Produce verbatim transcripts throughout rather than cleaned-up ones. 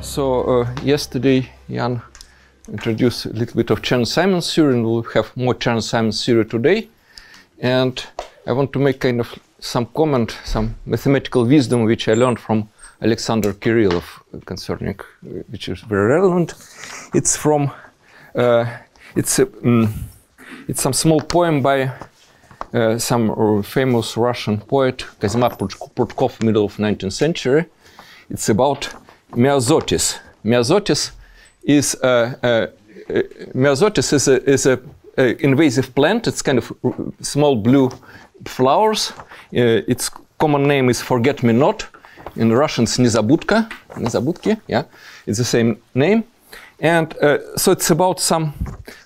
Yeah, so uh, yesterday Jan introduced a little bit of Chern-Simons theory, and we'll have more Chern-Simons theory today. And I want to make kind of some comment, some mathematical wisdom which I learned from Alexander Kirillov concerning, which is very relevant. It's from, uh, it's, a, mm, it's some small poem by uh, some uh, famous Russian poet, Kozma Prutkov, middle of nineteenth century. It's about Myosotis. Myosotis is a, a, a, Myosotis is a, is a, a invasive plant. It's kind of small blue flowers. Uh, its common name is forget-me-not. In Russian, it's Nizabutka, Nizabutki, yeah, it's the same name. And uh, so it's about some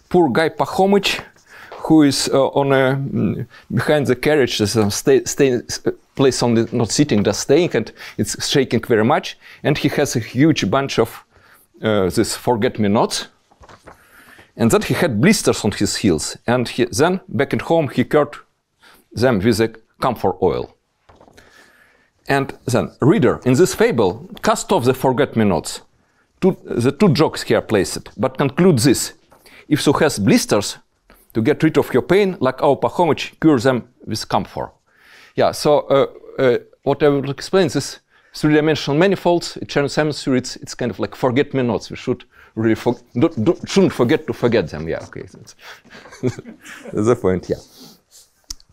poor guy Pachomich, who is uh, on a, mm, behind the carriage, there's some stay, stay, place on the, not sitting, just staying, and it's shaking very much. And he has a huge bunch of uh, this forget-me-nots. And then he had blisters on his heels. And he, then back at home, he cured them with a camphor oil. And then, reader, in this fable, cast off the forget-me-nots. Two, the two jokes here placed, but conclude this. If thou hast blisters, to get rid of your pain, like our Pachomich, cure them with camphor. Yeah, so uh, uh, what I will explain is three-dimensional manifolds. Chern-Simons theory, it's, it's kind of like forget-me-nots. We should really for, don't, don't, shouldn't forget to forget them. Yeah, okay. That's, that's the point, yeah.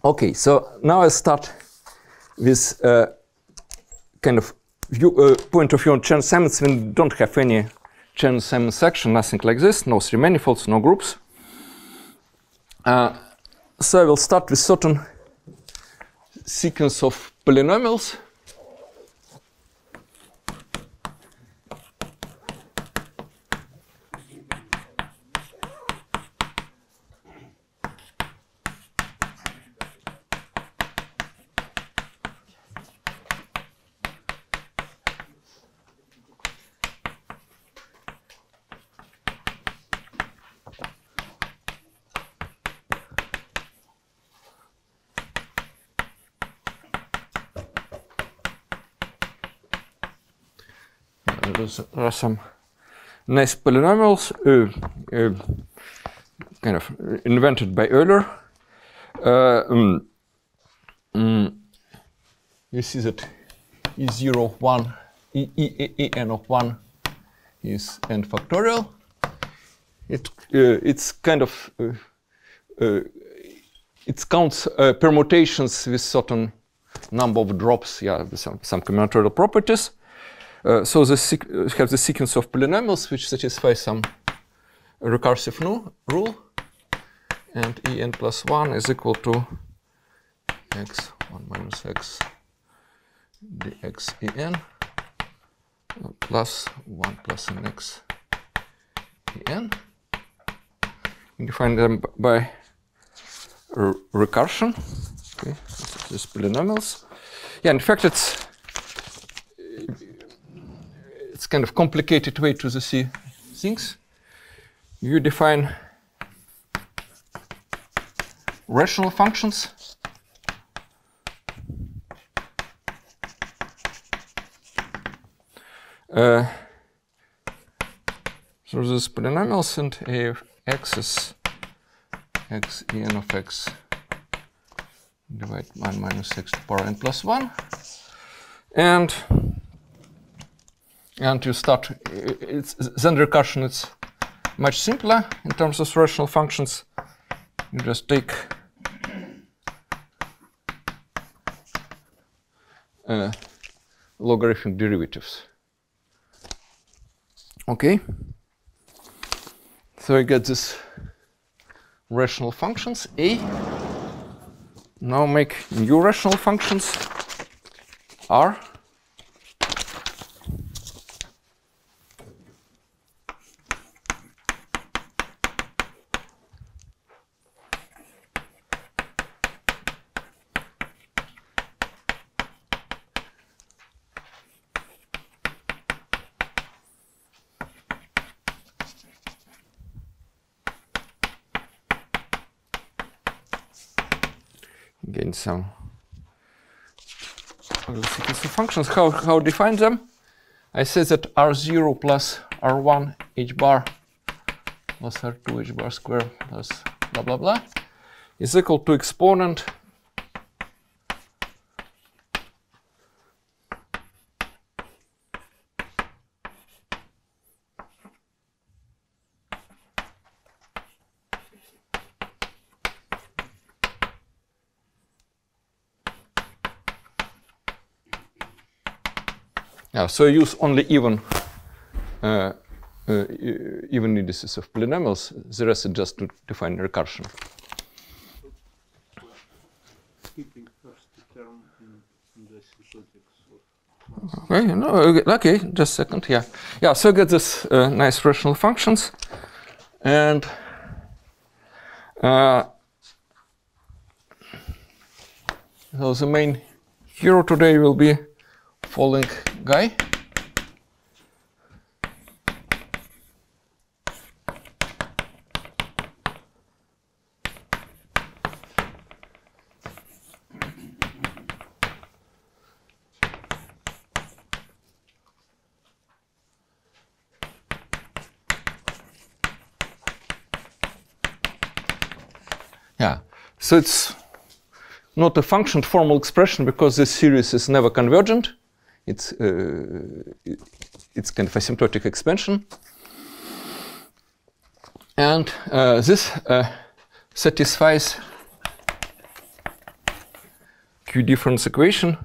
Okay, so now I start with... Uh, kind of view, uh, point of view on Chern-Simons. We don't have any Chern-Simons section, nothing like this, no three manifolds, no groups. Uh, so I will start with certain sequence of polynomials. There are some nice polynomials uh, uh, kind of invented by Euler. Uh, um, um, you see that E zero of one, E, e, e, e n of one is n factorial. It, uh, it's kind of, uh, uh, it counts uh, permutations with certain number of drops, yeah, with some, some combinatorial properties. Uh, so the uh, have the sequence of polynomials which satisfy some recursive no rule, and en plus one is equal to x one minus x dx en plus one plus nx en. We define them by recursion. Okay, these polynomials. Yeah, in fact, it's It's kind of complicated way to see things. You define rational functions. Uh, so there's polynomials, and a of x is x en of x divided by one minus x to the power n plus one, and And you start, it's, then recursion is much simpler in terms of rational functions. You just take uh, logarithmic derivatives. Okay. So I get this rational functions, A. Now make new rational functions, R. Again, some functions. How how define them? I said that R zero plus R one h bar plus R two h bar square plus blah blah blah is equal to exponent Yeah, so I use only even uh, uh, even indices of polynomials. The rest is just to define recursion. Okay, no, okay, just a second. Yeah, yeah. So I get this uh, nice rational functions, and uh, so the main hero today will be following guy. Yeah, so it's not a function formal expression because this series is never convergent. It's uh, it's kind of asymptotic expansion, and uh, this uh, satisfies Q difference equation.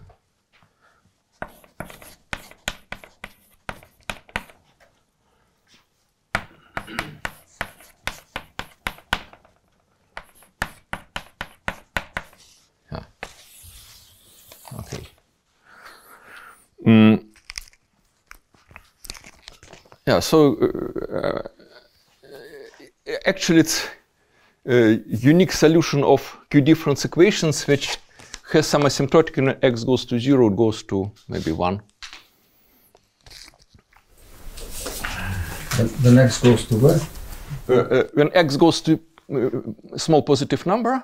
So uh, actually, it's a unique solution of Q difference equations, which has some asymptotic. When x goes to zero, it goes to maybe one. When x goes to what? Uh, uh, when x goes to uh, small positive number.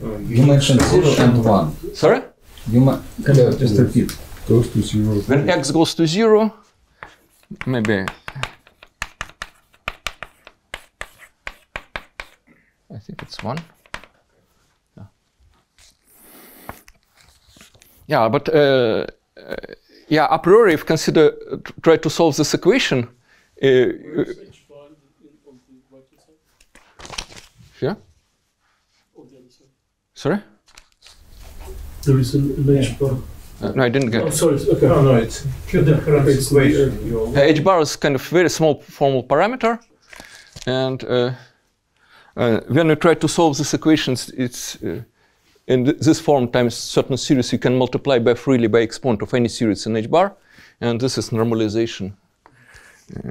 You mentioned zero and one. Sorry. You ma can I just repeat. Goes to zero. When x goes to zero. Maybe I think it's one. Yeah, yeah but uh, uh, yeah, a priori, if consider uh, try to solve this equation. Uh, uh, yeah. Sorry. There is an image bar. Uh, no, I didn't get. I'm oh, sorry. Okay. No, no, it's Q difference equation. H bar is kind of very small formal parameter, and uh, uh, when you try to solve these equations, it's uh, in th this form times certain series you can multiply by freely by exponent of any series in H bar, and this is normalization,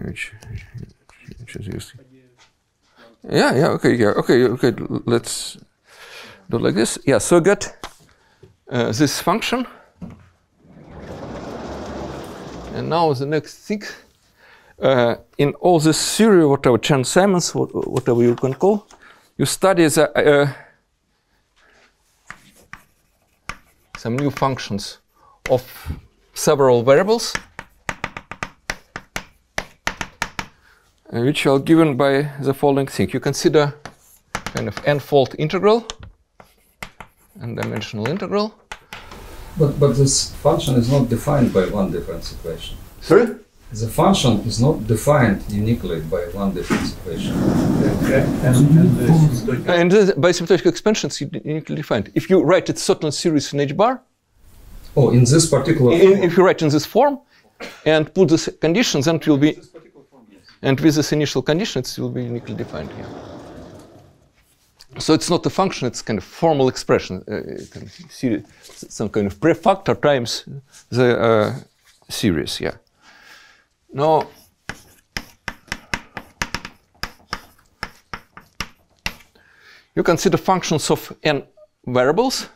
which, which is used. Yeah, yeah, okay, yeah, okay, okay. Let's do it like this. Yeah, so I get uh, this function. And now the next thing, uh, in all this theory, whatever Chern-Simons, what, whatever you can call, you study the, uh, some new functions of several variables, uh, which are given by the following thing. You consider kind of n-fold integral, n-dimensional integral. But, but this function is not defined by one difference equation. Sorry? The function is not defined uniquely by one difference equation. Okay. And, and this, by asymptotic expansions, you uniquely defined. If you write a certain series in H bar. Oh, in this particular in, form. If you write in this form and put this condition, then it will be. This particular form, yes. And with this initial condition, it will be uniquely defined here. So it's not a function, it's kind of formal expression, uh, some kind of prefactor times the uh, series, yeah. Now, you consider functions of n variables,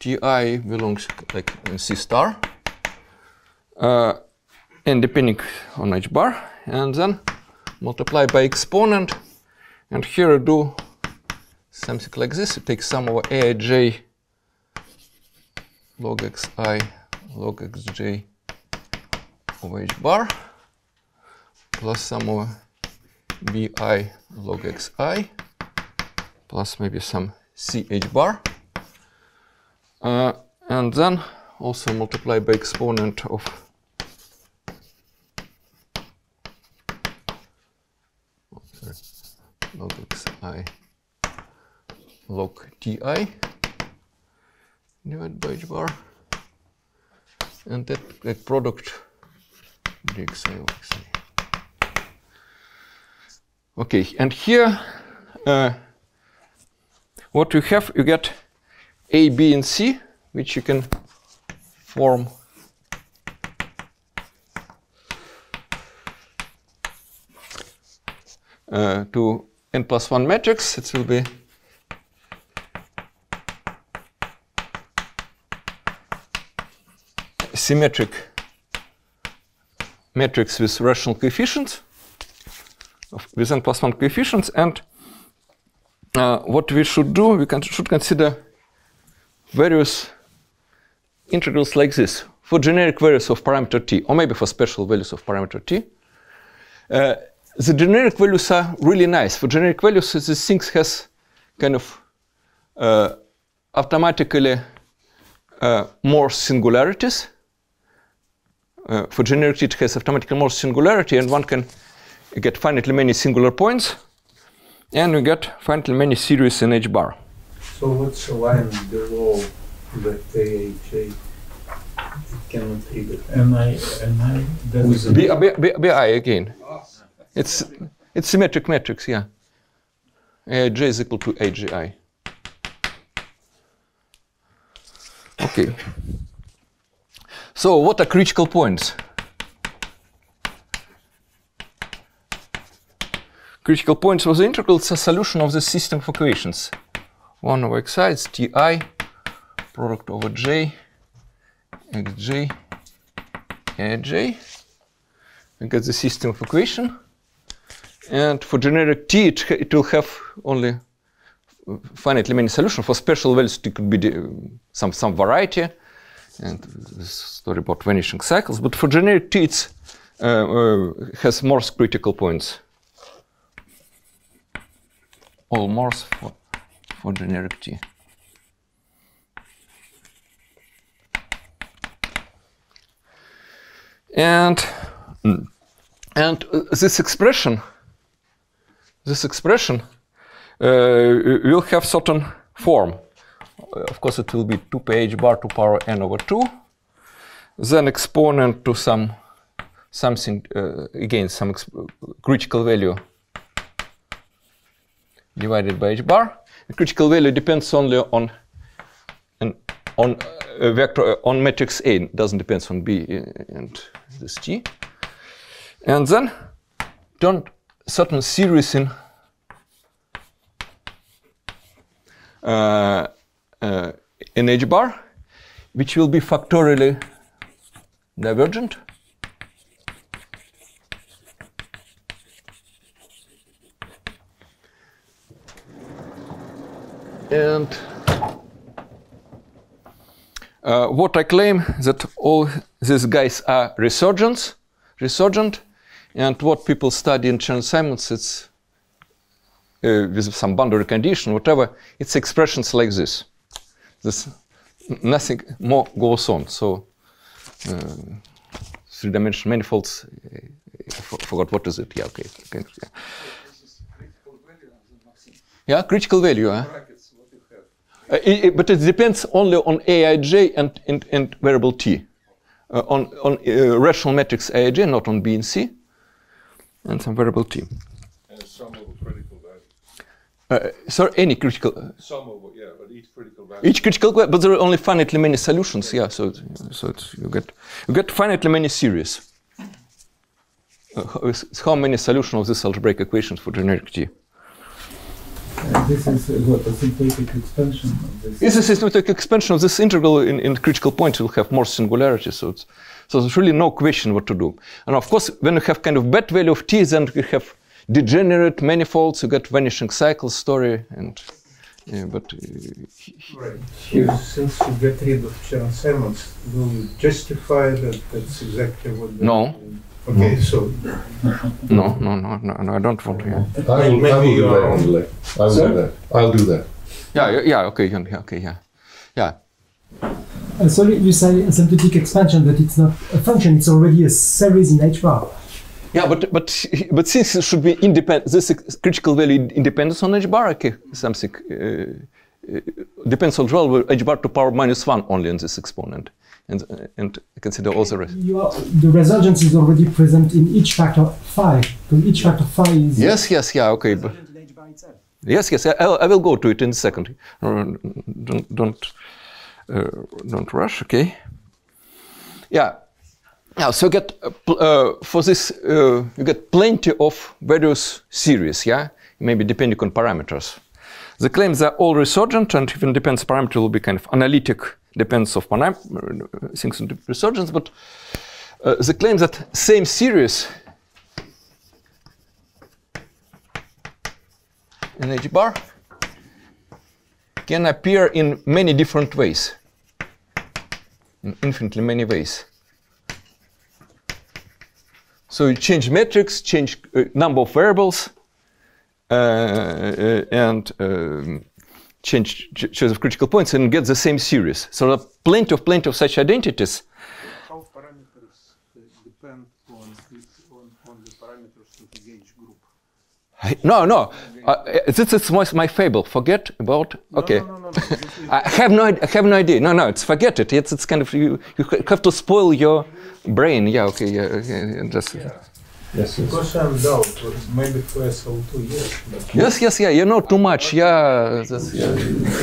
Ti belongs like in C star, uh, and depending on H bar, and then multiply by exponent, and here I do something like this. It takes sum over aij log xi log xj over h bar plus some over bi log xi plus maybe some ch bar. Uh, and then also multiply by exponent of log xi log ti divided by h bar, and that, that product dxi of xi. Okay, and here uh, what you have, you get A, B, and C, which you can form uh, to n plus one matrix. It will be a symmetric matrix with rational coefficients, with n plus one coefficients. And uh, what we should do, we can, should consider various integrals like this for generic values of parameter t, or maybe for special values of parameter t. Uh, the generic values are really nice. For generic values, these things has kind of uh, automatically uh, more singularities. Uh, for generic t, it has automatically more singularity, and one can get finitely many singular points, and you get finitely many series in h bar. So what's the line below the K H A? It cannot read it. And I, and I, that's B, B, B, B I again. It's it's symmetric matrix, yeah. A J is equal to A G I. Okay. So what are critical points? Critical points for the integrals are solution of the system of equations. one over xi is ti, product over j, xj, aj. We get the system of equation. And for generic t, it, it will have only finitely many solutions. For special values, it could be some, some variety. And this story about vanishing cycles. But for generic t, it uh, uh, has Morse critical points. All Morse for for generic T. And, mm. and uh, this expression, this expression uh, will have certain form. Uh, of course, it will be two p h bar to power n over two, then exponent to some, something, uh, again, some critical value divided by h bar. The critical value depends only on an, on a vector on matrix A. It doesn't depend on B and this T. And then turn certain series in uh, uh, in h bar, which will be factorially divergent. And uh, what I claim that all these guys are resurgents, resurgent, and what people study in Chern-Simons, it's uh, with some boundary condition, whatever, it's expressions like this. This nothing more goes on. So uh, three-dimensional manifolds. I forgot what is it. Yeah, okay. okay. Yeah. yeah, critical value. Huh? Uh, it, it, but it depends only on Aij and, and, and variable t, uh, on, on uh, rational matrix Aij, not on B and C, and some variable t. And sum over critical value. Uh, sorry, any critical. Uh, sum over, yeah, but each critical value. Each critical value, but there are only finitely many solutions, yeah. yeah so, so it's, you get you get finitely many series. Uh, how, how many solutions of this algebraic equations for generic t? Uh, this is uh, what, a symplectic expansion of this? It's a symplectic expansion of this integral in, in critical points. It will have more singularities. So, it's, so there's really no question what to do. And of course, when you have kind of bad value of t, then you have degenerate manifolds, you get vanishing cycle story, and Yeah, but uh, right. So yeah. Since you get rid of Chern-Simons, will you justify that that's exactly what? No. Okay, no. So no, no, no, no, no, I don't want to. Yeah. I will, I will do that. I'll do that. I'll do that. I'll do that. Yeah, yeah, okay, yeah, okay, yeah, yeah. Uh, sorry, you say asymptotic expansion, but it's not a function; it's already a series in H bar. Yeah, but but but since it should be independent, this critical value independence on h bar, okay, something uh, depends on well h bar to power minus one only in this exponent, and and consider all the rest. You are, the resurgence is already present in each factor phi. So each factor phi is. Yes, yes, yeah, okay, but in h bar itself. Yes, yes, I, I will go to it in a second. Don't don't uh, don't rush, okay? Yeah. Now, so you get uh, uh, for this uh, you get plenty of various series, yeah, maybe depending on parameters. The claims are all resurgent, and even depends parameter will be kind of analytic, depends of things on resurgence. But uh, the claim that same series in H bar can appear in many different ways, in infinitely many ways. So you change metrics, change uh, number of variables, uh, uh, and um, change ch choice of critical points, and get the same series. So there are plenty of plenty of such identities. How parameters uh, depend on, on, on the parameters of the gauge group? I, no, no. Uh, this is my, my fable. Forget about. Okay. No, no, no, no, no. I have no. I have no idea. No, no. It's forget it. It's it's kind of you. You have to spoil your brain. Yeah. Okay. Yeah. Okay. Just. Yeah. Yes. Because yes. I'm down. Maybe for S L two. Yes. But yes. Yes. Yeah. You know too much. Yeah. That's, yeah.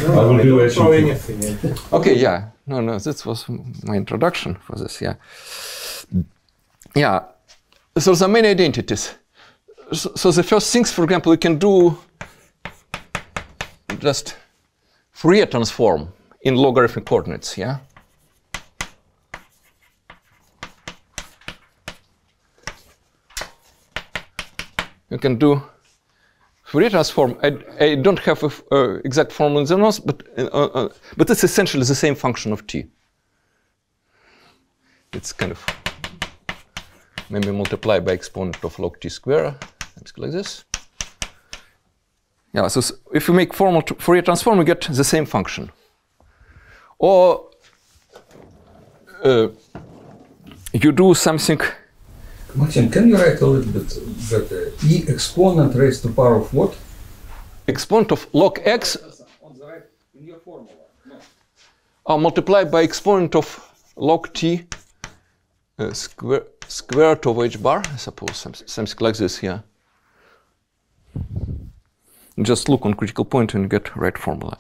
No, I will do I don't anything. anything. Okay. Yeah. No. No. This was my introduction for this. Yeah. Yeah. So there are many identities. So, so the first things, for example, you can do just Fourier transform in logarithmic coordinates, yeah? You can do Fourier transform. I, I don't have a, uh, exact formula in the notes, but, uh, uh, but it's essentially the same function of t. It's kind of maybe multiplied by exponent of log t square. Like this. Yeah, so if you make formal Fourier transform, you get the same function. Or uh, you do something. Martin, can you write a little bit that uh, e exponent raised to the power of what? Exponent of log x. On the right in your formula. No. Or multiplied by exponent of log t uh, square, square root of h bar, I suppose, something, something like this here. Yeah. Just look on critical point and get right formula.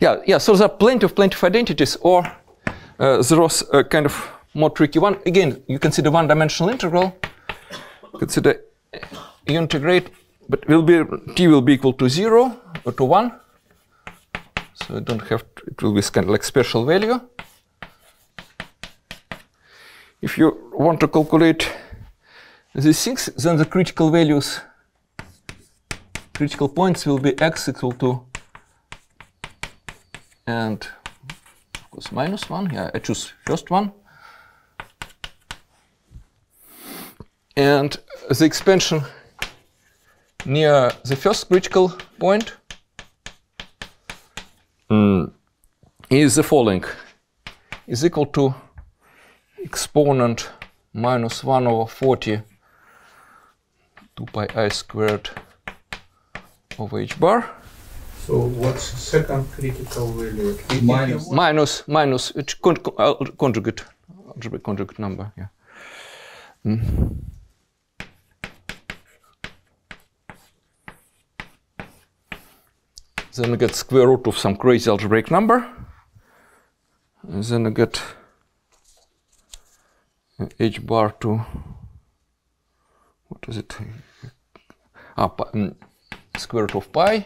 Yeah, yeah. So there are plenty of plenty of identities, or uh, there was a kind of more tricky one. Again, you consider one-dimensional integral. Consider you integrate, but will be t will be equal to zero or to one. So I don't have to, it will be kind of like special value. If you want to calculate these things, then the critical values. Critical points will be x equal to and of course minus one. Yeah, I choose first one. And the expansion near the first critical point mm. is the following: is equal to exponent minus one over forty two pi I squared of h bar. So what's the second critical value? Minus, minus, minus it's con con conjugate, algebraic conjugate number. Yeah. Mm. Then I get square root of some crazy algebraic number. And then I get h bar to what is it? Ah, um, square root of pi,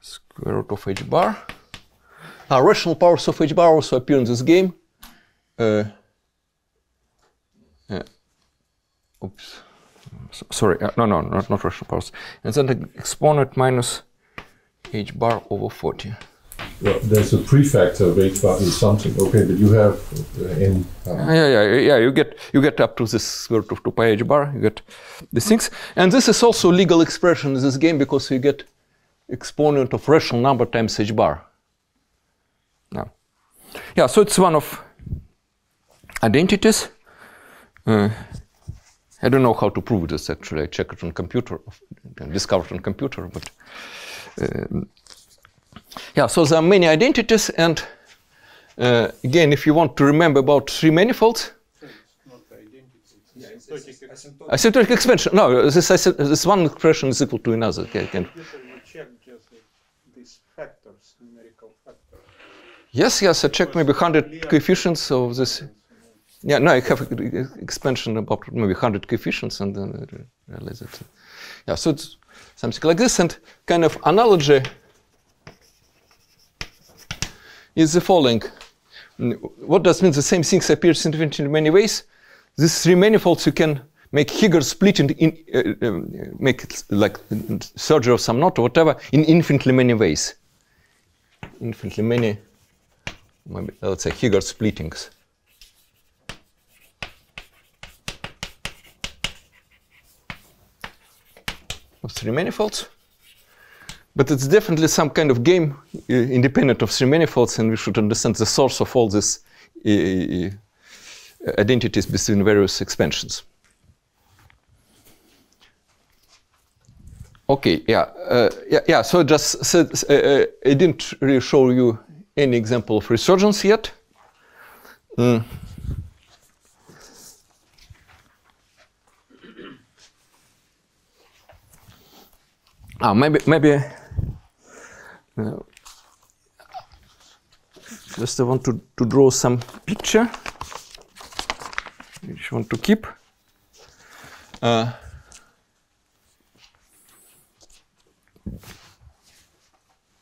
square root of h bar. Now, rational powers of h bar also appear in this game. Uh, uh, oops, so, sorry, uh, no, no, not, not rational powers. And then the exponent minus h bar over forty. Well, there's a prefactor of h bar is something. Okay, but you have in uh, yeah, yeah, yeah. You get you get up to this square root of two pi h bar. You get these things, and this is also legal expression in this game because you get exponent of rational number times h bar. Now, yeah. yeah. So it's one of identities. Uh, I don't know how to prove this. Actually, I checked it on computer, discovered on computer, but. Uh, Yeah, so there are many identities, and uh, again, if you want to remember about three manifolds, not identity, it's asymptotic, asymptotic. asymptotic expansion. No, this this one expression is equal to another. Okay, I can. You check just these factors, numerical factors. Yes, yes, I checked maybe one hundred coefficients of this. Yeah, no, I have expansion about maybe one hundred coefficients, and then I realize it. Yeah, so it's something like this, and kind of analogy is the following. What does mean the same things appears in many ways? These three manifolds you can make Higgs split and in, uh, um, make it like surgery of some knot or whatever in infinitely many ways. Infinitely many, maybe, let's say Higgs splittings. Of three manifolds. But it's definitely some kind of game uh, independent of three manifolds, and we should understand the source of all these uh, identities between various expansions. Okay, yeah, uh, yeah, yeah. So just said, uh, I didn't really show you any example of resurgence yet. Mm. Ah, maybe maybe. Uh, just I want to, to draw some picture which I want to keep. Uh,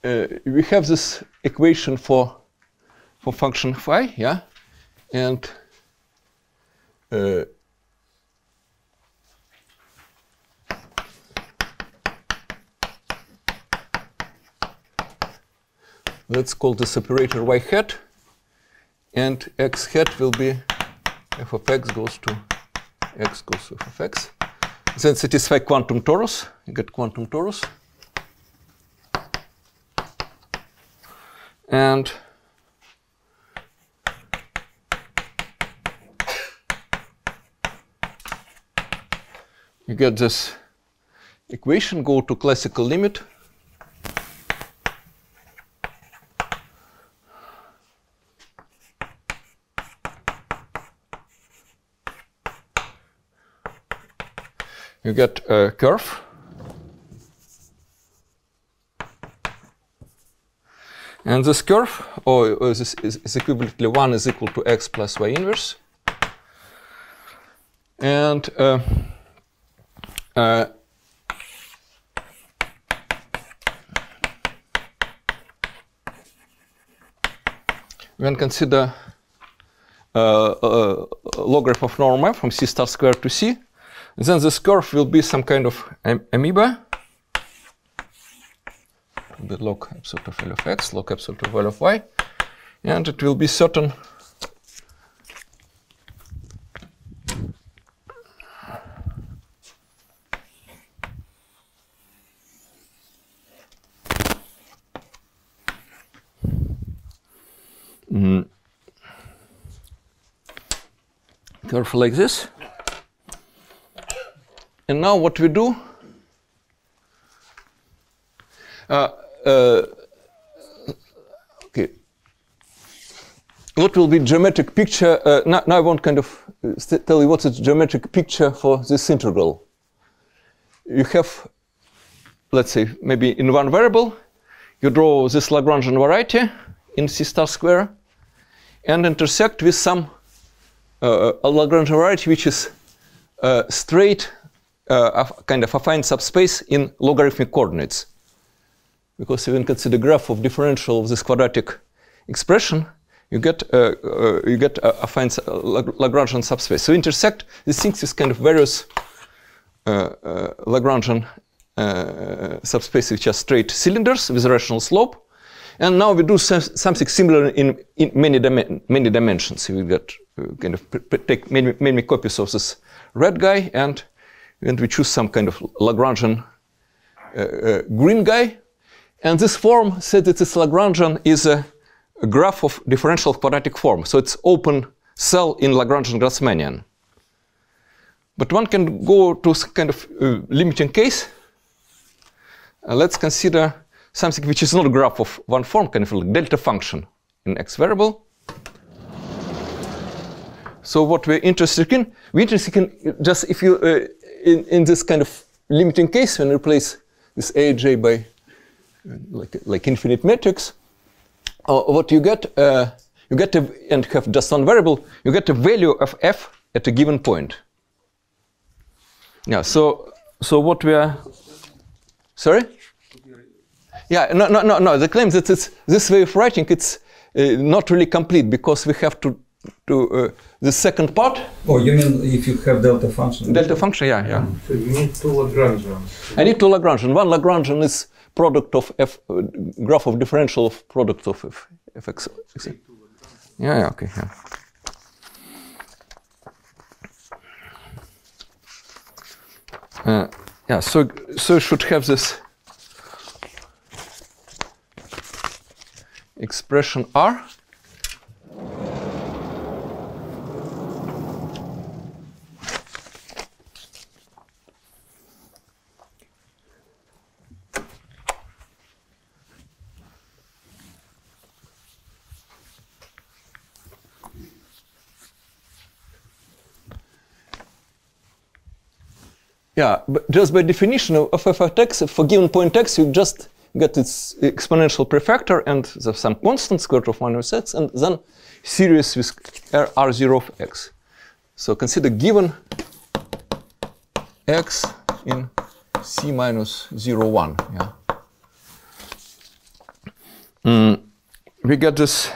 uh, we have this equation for for function phi, yeah, and uh, let's call this operator y hat, and x hat will be f of x goes to x goes to f of x. Then satisfy quantum torus. You get quantum torus. And you get this equation, go to classical limit. You get a curve, and this curve, or, or this is, is equivalently one is equal to x plus y inverse, and uh, uh, we can consider uh, uh, logarithm of norm f from c star squared to c. Then this curve will be some kind of am amoeba. The log absolute value of x, log absolute value of y, and it will be certain mm. curve like this. And now what we do, uh, uh, okay, what will be geometric picture, uh, now, now I won't kind of tell you what's a geometric picture for this integral. You have, let's say, maybe in one variable, you draw this Lagrangian variety in C star square and intersect with some uh, a Lagrangian variety which is uh, straight, Uh, kind of affine subspace in logarithmic coordinates, because if you consider the graph of differential of this quadratic expression, you get uh, uh, you get a affine su Lagrangian subspace. So intersect these things with kind of various uh, uh, Lagrangian uh, subspace which are straight cylinders with rational slope. And now we do some, something similar in, in many, dim many dimensions. We got uh, kind of take many, many copies of this red guy, and, and we choose some kind of Lagrangian uh, uh, green guy. And this form says that this Lagrangian is a, a graph of differential quadratic form. So it's open cell in Lagrangian-Grassmannian. But one can go to some kind of uh, limiting case. Uh, let's consider something which is not a graph of one form, kind of like delta function in x variable. So what we're interested in, we're interested in just if you, uh, in, in this kind of limiting case, when you replace this aj by uh, like, like infinite matrix, uh, what you get, uh, you get a, and have just one variable, you get a value of f at a given point. Yeah, so, so what we are, sorry? Yeah, no, no, no, no. The claim that it's this way of writing, it's uh, not really complete because we have to do uh, the second part. Oh, you mean if you have delta function? Delta function, yeah, yeah. So you need two Lagrangians. I need two Lagrangian. One Lagrangian is product of f, uh, graph of differential of product of f, fx. Yeah, yeah, okay, yeah. Uh, yeah, so so you should have this expression R. Yeah, but just by definition of f of x, for given point x, you just get its exponential prefactor and there's some constant square root of minus x, and then series with r, r zero of x. So consider given x in c minus zero, one. Yeah. Mm, we get this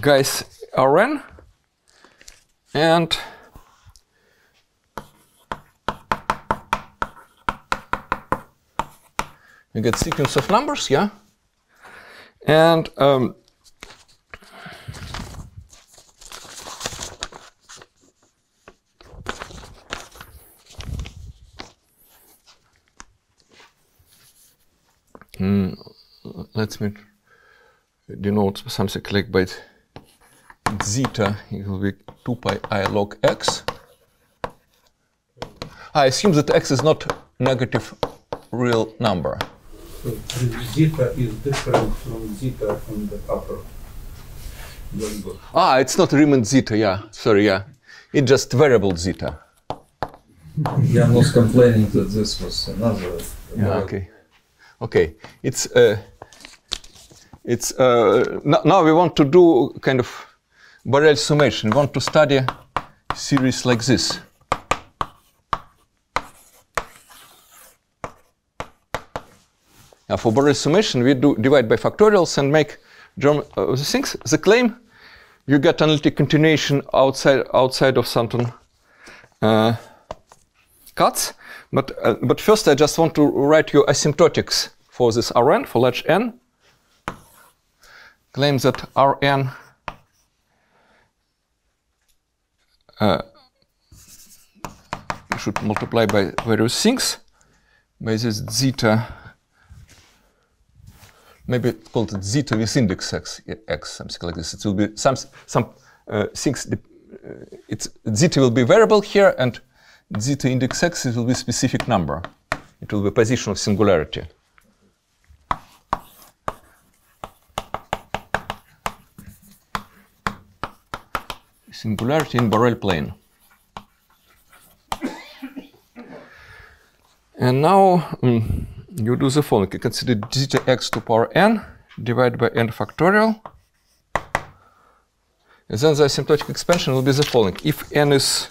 guy's Rn, and we get sequence of numbers, yeah, and um, mm, let me denote something like by zeta. It will be two pi I log x. I assume that x is not negative real number. So zeta is different from zeta from the upper number. Ah, it's not Riemann zeta, yeah. Sorry, yeah. It's just variable zeta. Jan was complaining that this was another. Yeah, okay. Okay. It's uh, it's uh, now we want to do kind of Borel summation. We want to study series like this. Now for Borel summation, we do divide by factorials and make germ uh, the things. The claim, you get analytic continuation outside outside of certain uh, cuts. But uh, but first, I just want to write you asymptotics for this Rn for large n. Claim that Rn uh, you should multiply by various things by this zeta. Maybe called it zeta with index x, x, something like this. It will be some some uh, things. Uh, it's zeta will be variable here, and zeta index x it will be specific number. It will be position of singularity. Singularity in Borel plane. And now. Um, You do the following. You consider zeta x to power n divided by n factorial. And then the asymptotic expansion will be the following. If n is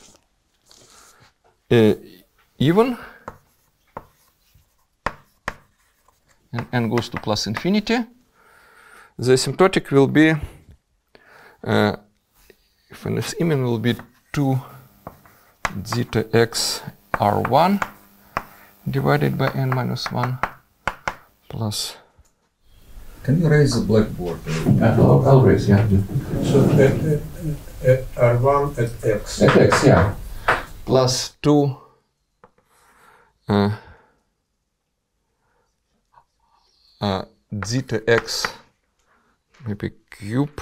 uh, even, and n goes to plus infinity, the asymptotic will be, uh, if n is even, will be two zeta x r one divided by n minus one plus. Can you raise the blackboard? Uh, I'll, I'll raise, yeah. So at, at, at R one at x. At x, yeah. Plus two uh, uh, zeta x maybe cube.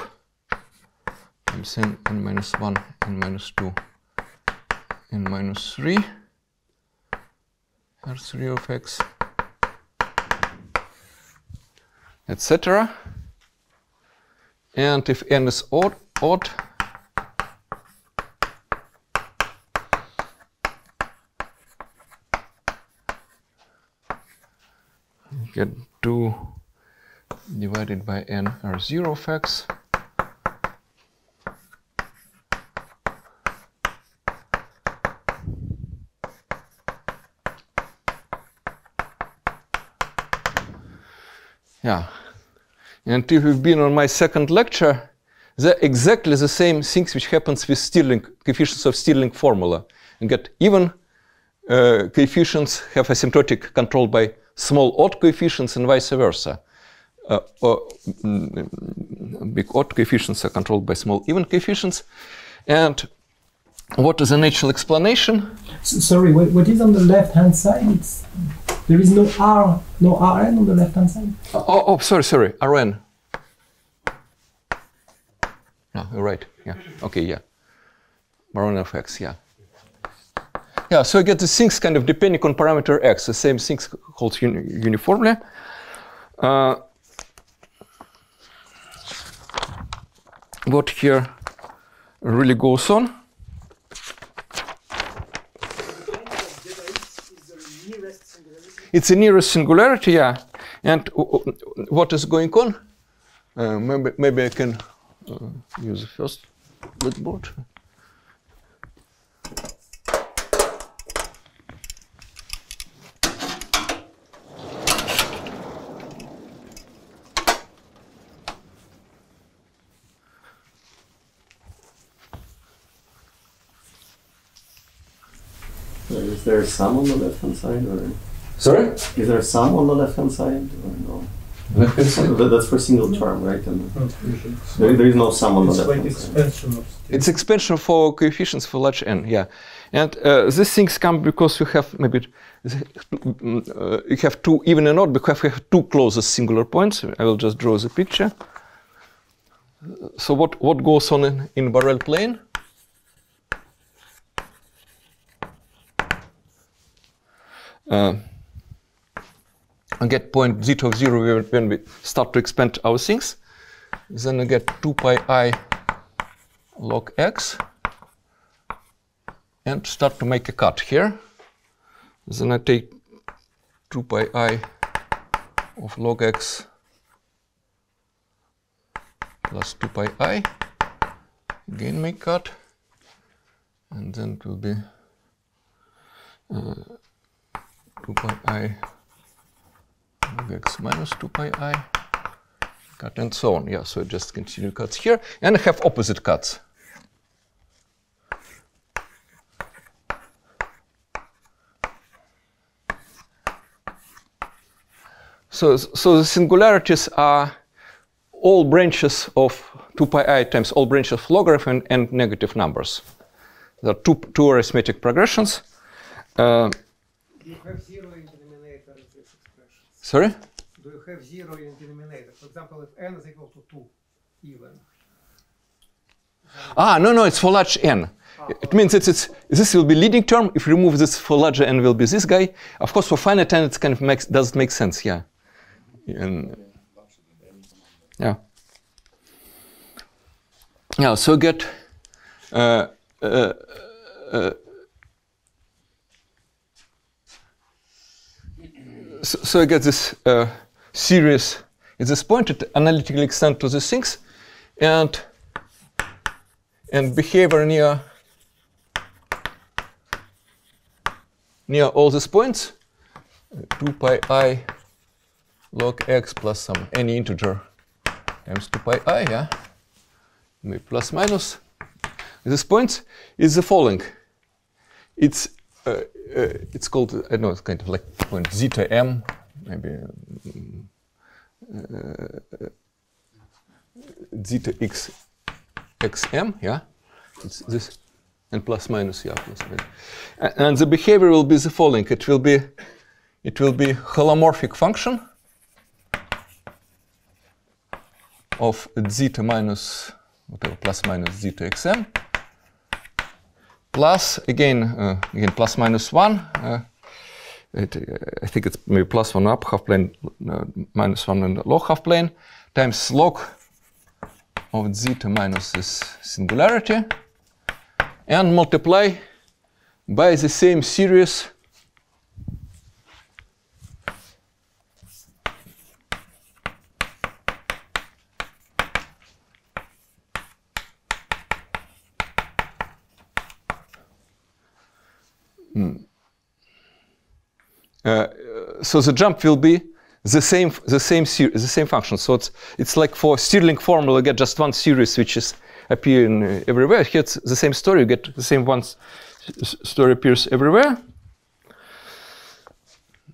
I'm saying n minus one, n minus two, n minus three. R three of x. Etc. And if n is odd, odd, you get two divided by n R zero of x . Yeah, and if you've been on my second lecture, they're exactly the same things which happens with Stirling, coefficients of Stirling formula. And get even uh, coefficients have asymptotic control by small odd coefficients and vice versa. Uh, or, mm, big odd coefficients are controlled by small even coefficients. And what is the natural explanation? So, sorry, what, what is on the left-hand side? It's There is no R, no R N on the left-hand side. Oh, oh, oh, sorry, sorry, R N. No, you're right, yeah, okay, yeah. R N of X, yeah. Yeah, so I get the things kind of depending on parameter X, the same things holds uni uniformly. Uh, what here really goes on? It's the nearest singularity, yeah. And what is going on? Uh, maybe, maybe I can uh, use the first blackboard. Is there some on the left-hand side, or? Sorry? Is there some on the left-hand side or no? Left-hand side? That's for single term, right? And there, there is no sum on the left-hand side. It's expansion for coefficients for large n, yeah. And uh, these things come because you have maybe uh, you have two even and odd because you have two closest singular points. I will just draw the picture. So what what goes on in, in Borel plane? Uh, I get point zeta of zero when we start to expand our things. Then I get two pi I log x and start to make a cut here. Then I take two pi I of log x plus two pi I. Again make cut. And then it will be uh, two pi I log x minus two pi I cut and so on. Yeah, so I just continue cuts here and I have opposite cuts. So, so the singularities are all branches of two pi I times all branches of logarithm and, and negative numbers. There are two, two arithmetic progressions. Uh, Do you have zero in denominator in this expression? Sorry? Do you have zero in denominator? For example, if n is equal to two, even. Ah, no, no, it's for large n. Ah, it okay. means it's, it's, this will be leading term. If you remove this for larger n, will be this guy. Of course, for finite n, it kind of makes, doesn't make sense, yeah. And, yeah. Yeah, so get... Uh, uh, uh, So, so I get this uh, series at this point. It analytically extends to these things, and and behavior near near all these points. Two pi I log x plus some any integer times two pi I, yeah, maybe plus minus. At these points is the following. It's uh, uh, it's called, I don't know, it's kind of like point zeta m, maybe um, uh, zeta x xm, yeah, it's this, and plus minus, yeah, plus minus. And, and the behavior will be the following: it will be, it will be holomorphic function of zeta minus whatever plus minus zeta xm. Plus again, uh, again plus minus one. Uh, it, uh, I think it's maybe plus one up half plane, uh, minus one in the log half plane times log of zeta minus this singularity, and multiply by the same series Hmm. Uh, so the jump will be the same, the same, the same function. So it's it's like for Stirling formula, you get just one series which is appearing uh, everywhere. Here it's the same story. You get the same one story appears everywhere.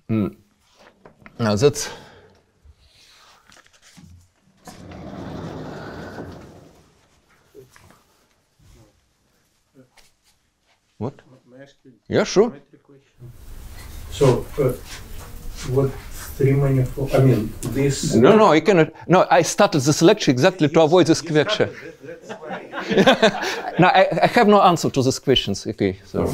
Hmm. Now that's. What? Yeah, sure. So, uh, what three manifold? I mean, this. No, no, I cannot. No, I started this lecture exactly to avoid this question. No, I, I have no answer to these questions. Okay, so. I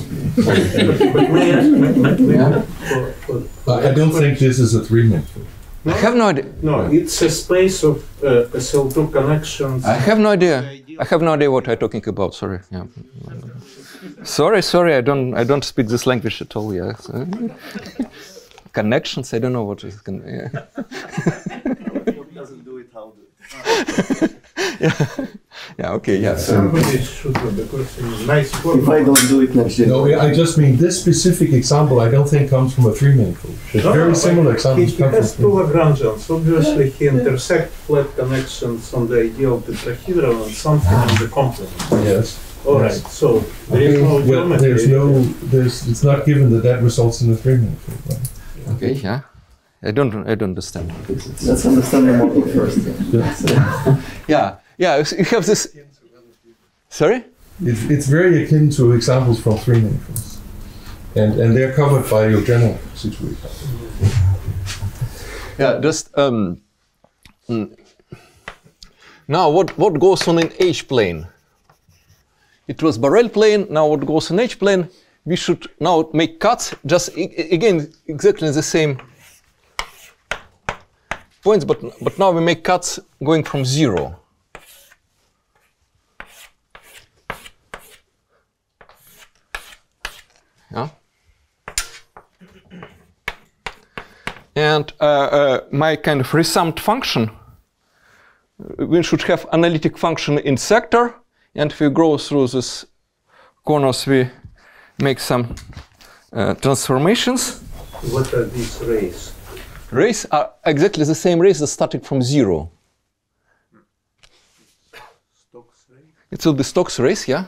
don't think this is a three manifold. No? I have no idea. No, it's a space of uh, S L two connections. I have no idea. I have no idea what I'm talking about. Sorry. Yeah. Sorry, sorry, I don't, I don't speak this language at all. Yeah, so, connections. I don't know what is. Con yeah. What doesn't do it? How do it? Yeah. Yeah. Okay. Yeah. Somebody should have the question. Nice. If I don't do it next year. No, I just mean this specific example. I don't think comes from a three-manifold. No, very no, similar examples. He, he has two Lagrangians. Obviously, he intersects flat connections on the ideal tetrahedron and something ah. on the complement. Yes. All right. Yes. So there is no well, there's no. There's. It's not given that that results in a three-manifold. Right? Yeah. Okay. Yeah. I don't. I don't understand. Let's understand the model first. Yeah. Yeah. Yeah. Yeah. You have this. Sorry. It's it's very akin to examples from three-manifolds, and and they're covered by your general situation. Yeah. Just um. Now what what goes on in H plane? It was Borel plane. Now what goes in H plane? We should now make cuts. Just again, exactly the same points, but but now we make cuts going from zero. Yeah. And uh, uh, my kind of resummed function. We should have analytic function in sector. And if we go through these corners, we make some uh, transformations. What are these rays? Rays are exactly the same rays as starting from zero. Stokes rays? It will be Stokes rays, yeah.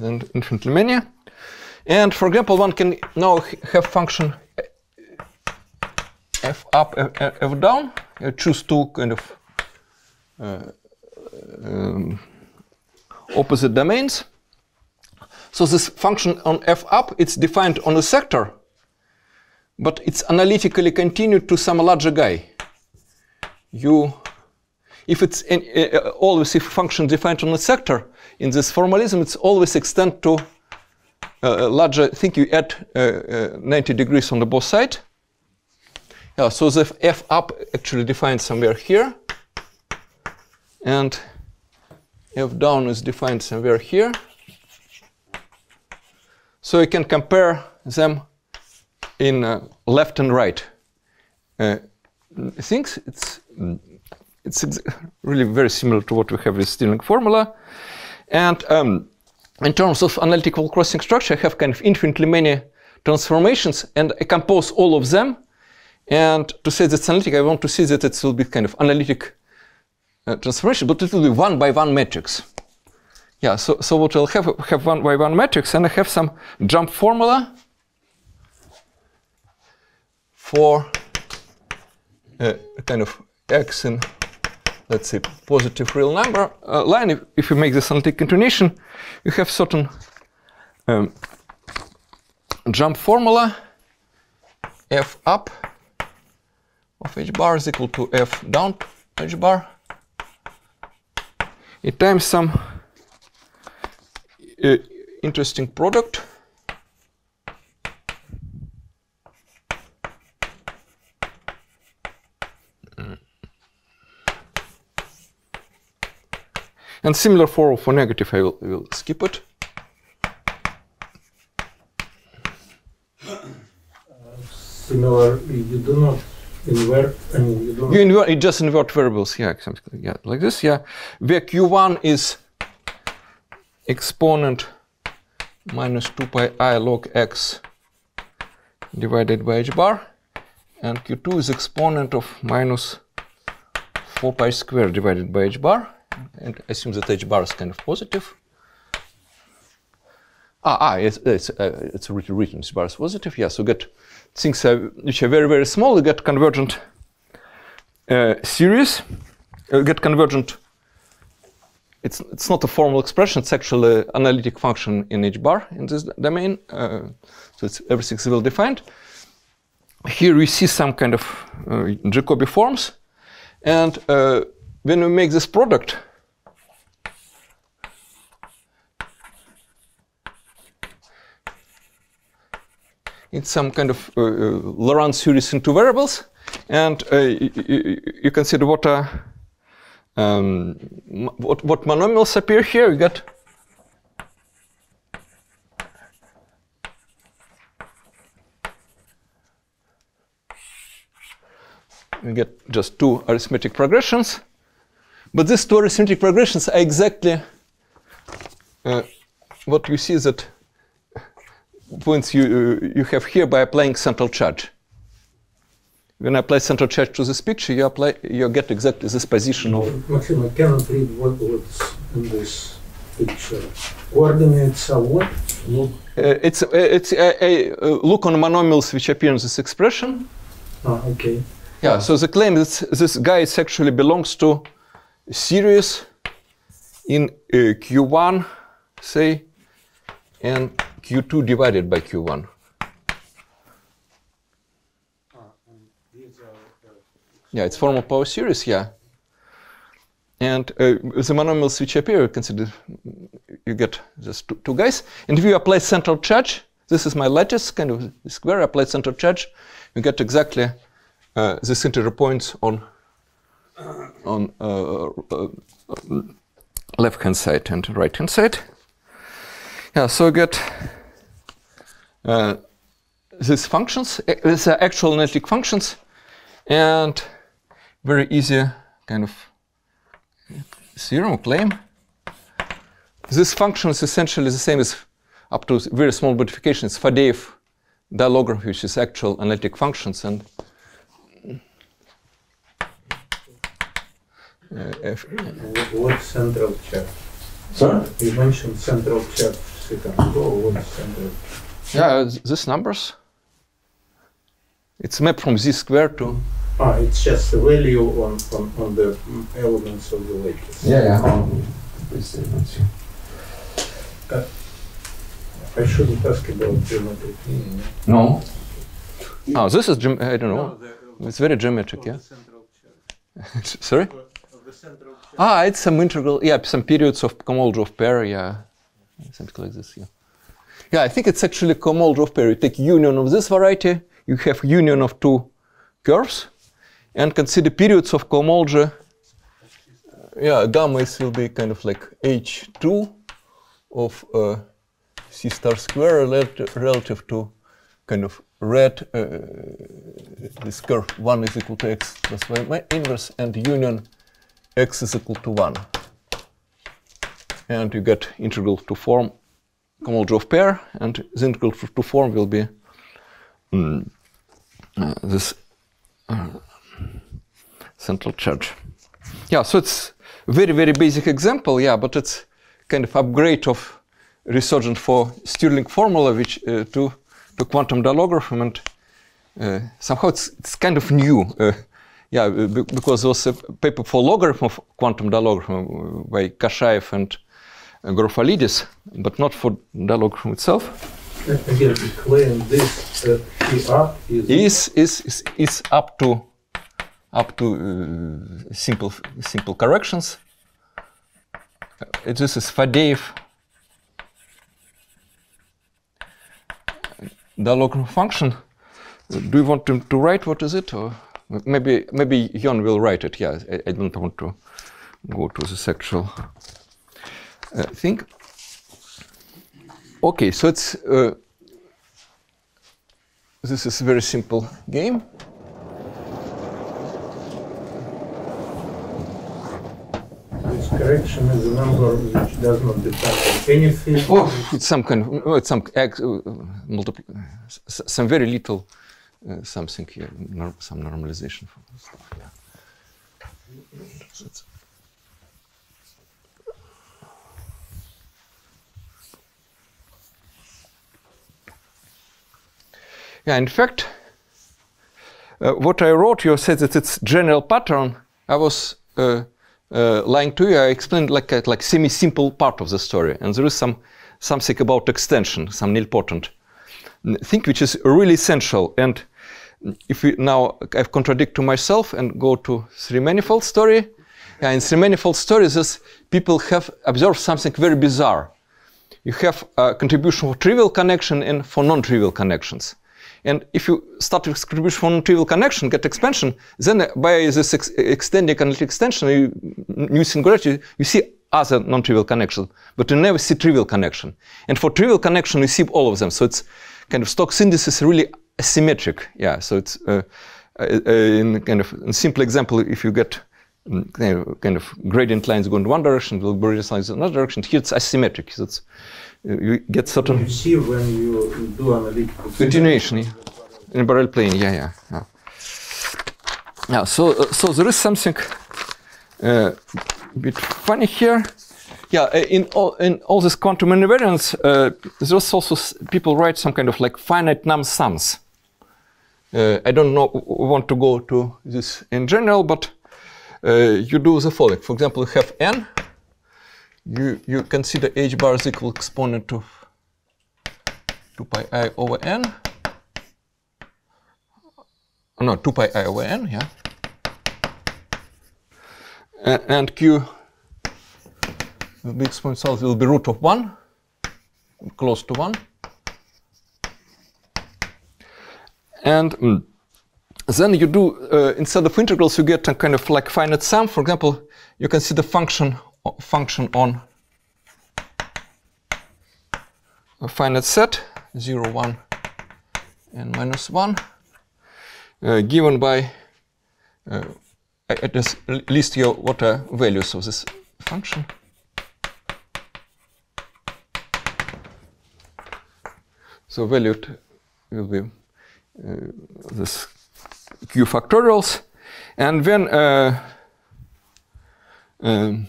And infinitely many. And for example, one can now have function f up, f, f down. Uh, choose two kind of uh, um, opposite domains. So this function on f up, it's defined on a sector, but it's analytically continued to some larger guy. You, if it's in, uh, always if function defined on a sector in this formalism, it's always extend to a larger. I think you add uh, uh, ninety degrees on the both sides. Yeah, so the f up actually defined somewhere here, and f down is defined somewhere here. So you can compare them in uh, left and right uh, things. It's it's really very similar to what we have with Stirling formula. And um, in terms of analytical crossing structure, I have kind of infinitely many transformations, and I compose all of them. And to say that's analytic, I want to see that it will be kind of analytic uh, transformation, but it will be one by one matrix. Yeah, so, so what I'll have, have one by one matrix, and I have some jump formula for uh, kind of x in, let's say, positive real number uh, line. If, if you make this analytic continuation, you have certain um, jump formula. F up of h bar is equal to f down h bar. It times some Uh, interesting product and similar for for negative. I will, I will skip it. Uh, similar, you do not invert. I mean, you don't. You invert. You just invert variables. Yeah, exactly. Yeah, like this. Yeah, where Q one is exponent minus two pi I log x divided by h bar, and Q two is exponent of minus four pi squared divided by h bar, and assume that h bar is kind of positive. Ah, ah it's, it's, uh, it's written h bar is positive, yeah, so get things uh, which are very, very small, you get convergent uh, series, you get convergent. It's, it's not a formal expression, it's actually an analytic function in h bar in this domain. Uh, so it's, everything's well defined. Here we see some kind of uh, Jacobi forms. And uh, when we make this product, it's some kind of uh, Laurent series in two variables. And uh, you, you consider what a Um, what, what monomials appear here? You got you get just two arithmetic progressions, but these two arithmetic progressions are exactly uh, what you see that points you you have here by applying central charge. When I apply central charge to this picture, you apply, you get exactly this position of. Maxim, I cannot read what, what's in this picture. Coordinates are what? Look. Uh, it's uh, it's uh, uh, look on monomials which appear in this expression. Ah, okay. Yeah. Ah. So the claim is this guy is actually belongs to a series in uh, Q one, say, and Q two divided by Q one. Yeah, it's formal power series, yeah. And uh, the monomials which appear, consider you get just two, two guys. And if you apply central charge, this is my lattice, kind of square, apply central charge, you get exactly uh, this integer points on on uh, uh, left-hand side and right-hand side. Yeah, so you get uh, these functions, these are actual analytic functions, and very easy kind of theorem claim. This function is essentially the same as, up to very small modifications, Faddeev dialograph, which is actual analytic functions, and uh, F what central charge? Sorry? You mentioned central charge second ago. What's central charge? Yeah, these numbers. It's mapped from z squared to. Ah, it's just the value on, on, on the elements of the lattice. Yeah, yeah. Um, I shouldn't ask about geometric. No. Oh, this is, I don't know. No, it's very geometric, yeah. Sorry? Ah, it's some integral, yeah, some periods of Komolov pair, yeah. Something like this, yeah. Yeah, I think it's actually Komolov pair. You take union of this variety, you have union of two curves, and consider periods of cohomology. Yeah, gamma is will be kind of like H two of uh, C star square relative to kind of red, uh, this curve one is equal to x plus y inverse, and union x is equal to one. And you get integral to form cohomology of pair, and the integral to form will be mm, Uh, this uh, central charge. Yeah, so it's very, very basic example, yeah, but it's kind of upgrade of resurgent for Stirling formula, which uh, to to quantum dialography, and uh, somehow it's it's kind of new. Uh, yeah, because there was a paper for logarithm of quantum dialography by Kashaev and uh, Graphalides, but not for dialography itself. Again, we claim this uh, E R is, is is is up to up to uh, simple simple corrections. Uh, this is Faddeev dialogue function. Uh, do you want to to write what is it, or maybe maybe Jon will write it? Yeah, I, I don't want to go to this actual uh, thing. Okay, so it's uh, this is a very simple game. This correction is a number which does not depend on anything. Oh, it's some kind of it's some multiple, some very little uh, something here, some normalization for stuff. Yeah. Yeah, in fact, uh, what I wrote, you said that it's general pattern. I was uh, uh, lying to you. I explained like a like semi-simple part of the story, and there is some something about extension, some nilpotent thing which is really essential. And if we now I contradict to myself and go to three manifold story, yeah, in three manifold stories, people have observed something very bizarre. You have a contribution for trivial connection and for non-trivial connections. And if you start with contribution for non-trivial connection, get expansion, then by this ex extending analytic extension, you, new singularity, you see other non-trivial connections, but you never see trivial connection. And for trivial connection, you see all of them. So it's kind of Stokes indices really asymmetric. Yeah. So it's uh, uh, in kind of in simple example, if you get kind of gradient lines going in one direction, will gradient lines in another direction. Here it's asymmetric. So it's, you get certain. You see when you do analytical continuation, yeah. In a parallel plane, yeah, yeah, yeah. Now, so uh, so there is something uh, a bit funny here. Yeah, in all in all this quantum invariance, uh, there's also people write some kind of like finite number sums. Uh, I don't know want to go to this in general, but uh, you do the following. For example, you have n. You, you consider h bar is equal exponent of two pi i over n. No, two pi i over n, yeah. And, and q will be exponent itself will be root of one, close to one. And mm, then you do, uh, instead of integrals, you get a kind of like finite sum. For example, you consider function function on a finite set zero, one, and minus one uh, given by uh, I just list your what are values of this function. So valued will be uh, this q factorials, and then uh, um,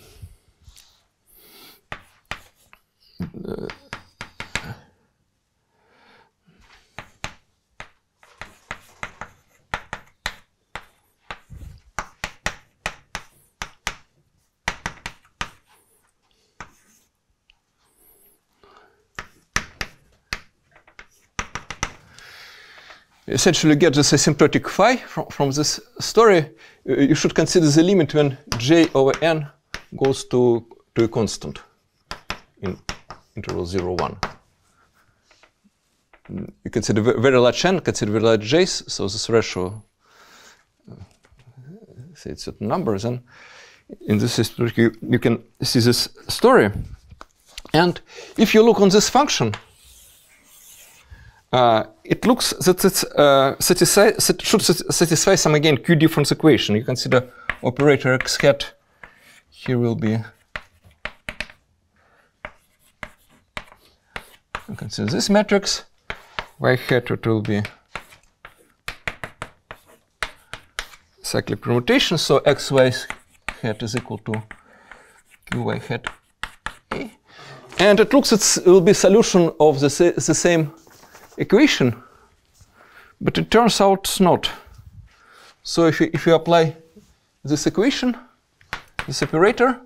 Uh, essentially, get this asymptotic phi from, from this story. Uh, you should consider the limit when j over n goes to to a constant in interval zero, one. You consider very large n, consider very large j's, so this ratio, uh, say it's certain numbers, and in this is you, you can see this story. And if you look on this function, uh, it looks that it's, uh, satisfy, it should satisfy some, again, q difference equation. You consider operator x hat, here will be consider this matrix, y hat it will be cyclic permutation, so x y hat is equal to q y hat a. And it looks it will be solution of the, sa the same equation, but it turns out not. So if you, if you apply this equation, this operator,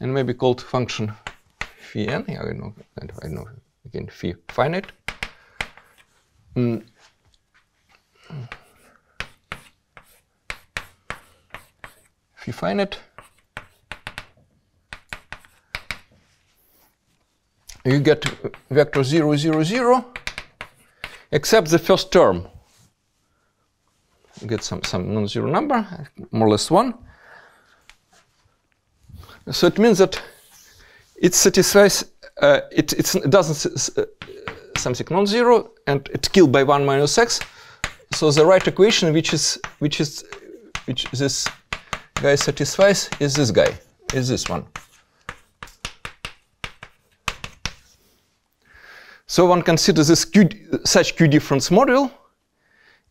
and maybe called function phi n, yeah, I know, I know again phi finite. Mm. Phi finite. You get vector zero, zero, zero, except the first term. You get some, some non-zero number, more or less one. So it means that it satisfies, uh, it, it's, it doesn't, uh, something non-zero, and it's killed by one minus x. So the right equation, which is, which is, which this guy satisfies, is this guy, is this one. So one considers this Q, such Q difference module,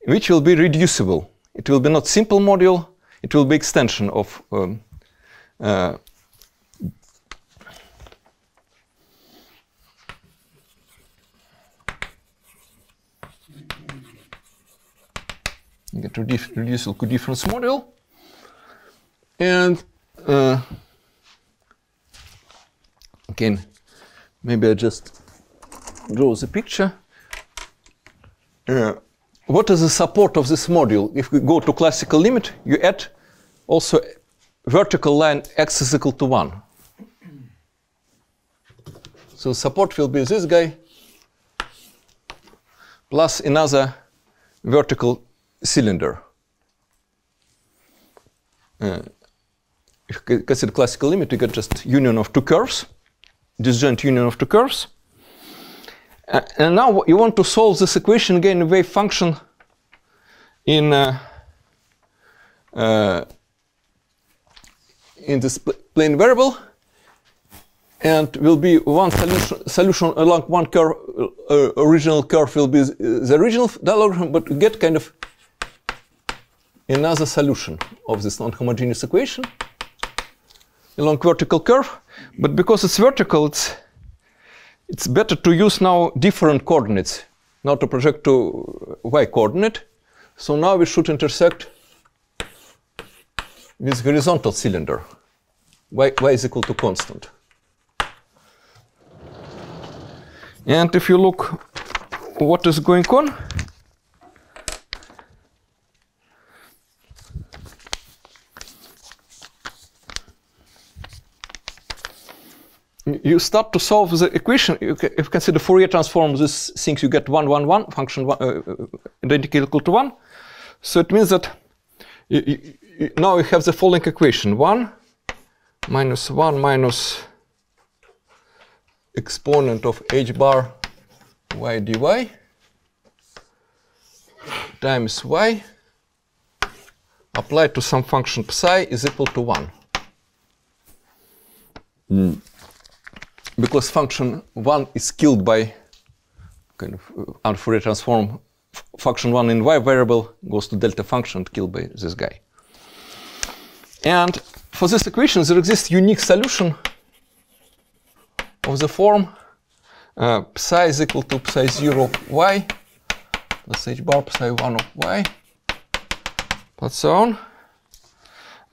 which will be reducible. It will be not simple module. It will be extension of um, uh, you get redu reducible Q difference module, and uh, again, maybe I just draw the picture. Uh, what is the support of this module? If we go to classical limit, you add also vertical line x is equal to one. So support will be this guy plus another vertical cylinder. Uh, if you consider classical limit, you get just union of two curves, disjoint union of two curves. Uh, and now you want to solve this equation again in wave function in uh, uh, in this pl plane variable, and will be one solution, solution along one curve. Uh, original curve will be the original dialogue, but you get kind of another solution of this non-homogeneous equation along vertical curve. But because it's vertical, it's It's better to use now different coordinates, not to project to y coordinate. So now we should intersect with horizontal cylinder. Y, y is equal to constant. And if you look what is going on, you start to solve the equation. If you consider Fourier transform these things, you get one, one, one function one, uh, identically equal to one. So it means that you, you, you, now you have the following equation: one minus one minus exponent of h bar y dy times y applied to some function psi is equal to one. Mm. Because function one is killed by kind of uh, Fourier transform, function one in y variable goes to delta function killed by this guy. And for this equation, there exists unique solution of the form uh, psi is equal to psi zero of y plus h bar psi one of y plus so on,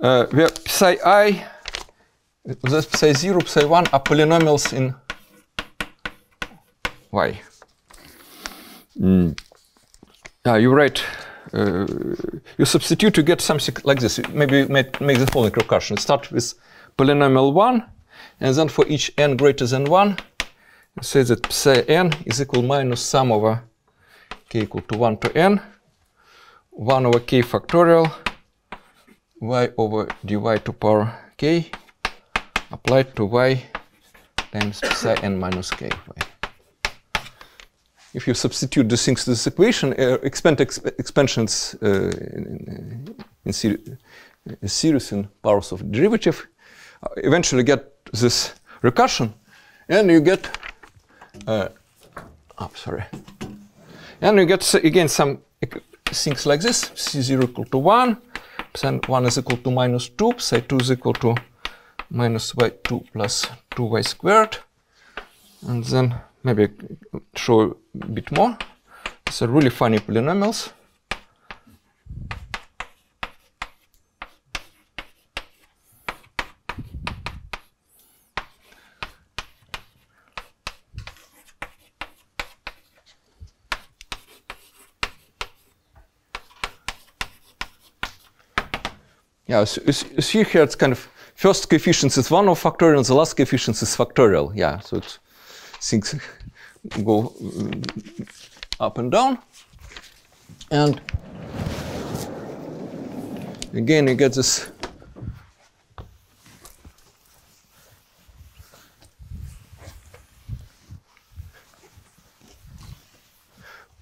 uh, where psi I, the psi zero, psi one are polynomials in y. Mm. Ah, you write, uh, you substitute, you get something like this. Maybe you make the following recursion. Start with polynomial one, and then for each n greater than one, you say that psi n is equal minus sum over k equal to one to n, one over k factorial, y over dy to power k, applied to y times psi n minus k. If you substitute the things to this equation, uh, expand exp expansions uh, in, in, ser in series in powers of derivative, uh, eventually get this recursion, and you get, uh, oh, sorry, and you get again some things like this: psi zero equal to one, psi one is equal to minus two, psi two is equal to minus y two plus two y squared, and then maybe show a bit more. These are really funny polynomials. Yeah, so you see here it's kind of first coefficient is one of factorial, and the last coefficient is factorial. Yeah, so it's things go up and down. And again, you get this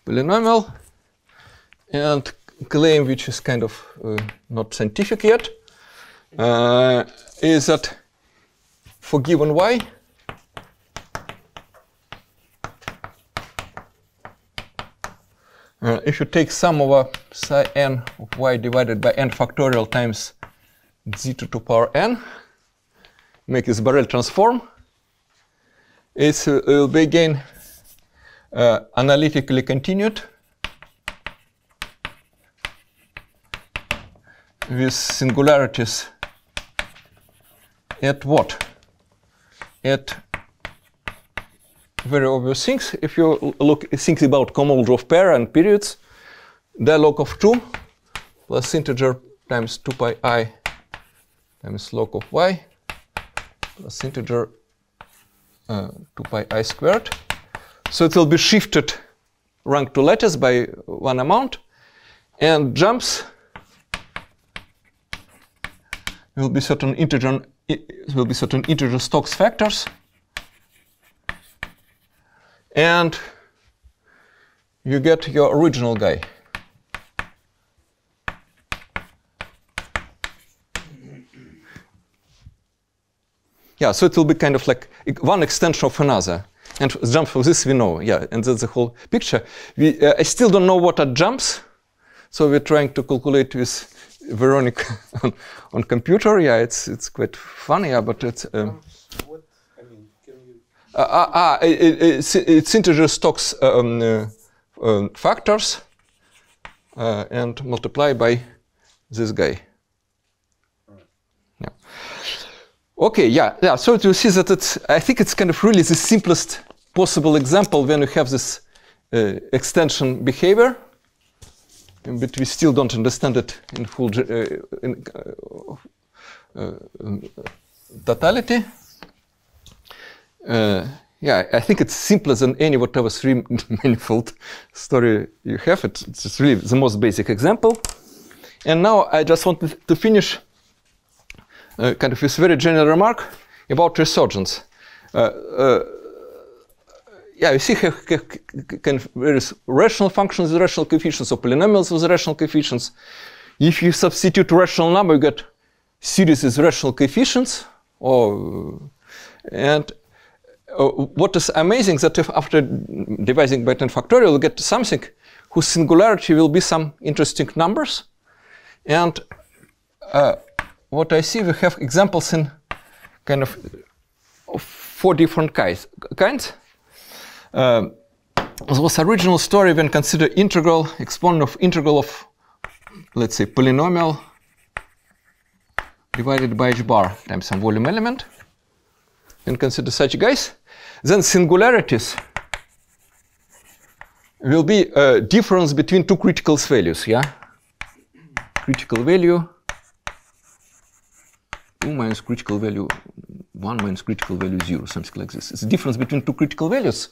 polynomial and claim, which is kind of uh, not scientific yet, uh, is that for given y, uh, if you take sum over psi n of y divided by n factorial times z to the power n, make this Borel transform, it uh, will be again uh, analytically continued with singularities at what? At very obvious things. If you look, think about Komolov pair and periods, log of two plus integer times two pi I times log of y plus integer uh, two pi I squared. So it will be shifted rank to lattice by one amount and jumps will be certain integer will be certain integer Stokes factors, and you get your original guy. Yeah, so it will be kind of like one extension of another, and jumps for this we know. Yeah, and that's the whole picture. We uh, I still don't know what are jumps, so we're trying to calculate with Veronica on, on computer. Yeah, it's it's quite funny, yeah, but it's um, what I mean, can you uh, uh, uh, it, it's, it's integer Stokes um, uh, uh, factors uh, and multiply by this guy. Right. Yeah. Okay. Yeah. Yeah. So you see that it's, I think it's kind of really the simplest possible example when you have this uh, extension behavior. But we still don't understand it in full uh, in, uh, uh, totality. Uh, yeah, I think it's simpler than any whatever three manifold story you have. It's, it's really the most basic example. And now I just want to finish uh, kind of this very general remark about resurgence. Uh, uh, Yeah, you see here kind of various rational functions with rational coefficients or polynomials with rational coefficients. If you substitute rational number, you get series with rational coefficients. Or and uh, what is amazing that if after dividing by ten factorial, you get something whose singularity will be some interesting numbers. And uh, what I see, we have examples in kind of, of four different kinds. kinds. Uh, there was an original story when consider integral, exponent of integral of, let's say, polynomial divided by h bar times some volume element, and consider such guys. Then singularities will be a difference between two critical values, yeah? Critical value two minus critical value one minus critical value zero, something like this. It's a difference between two critical values.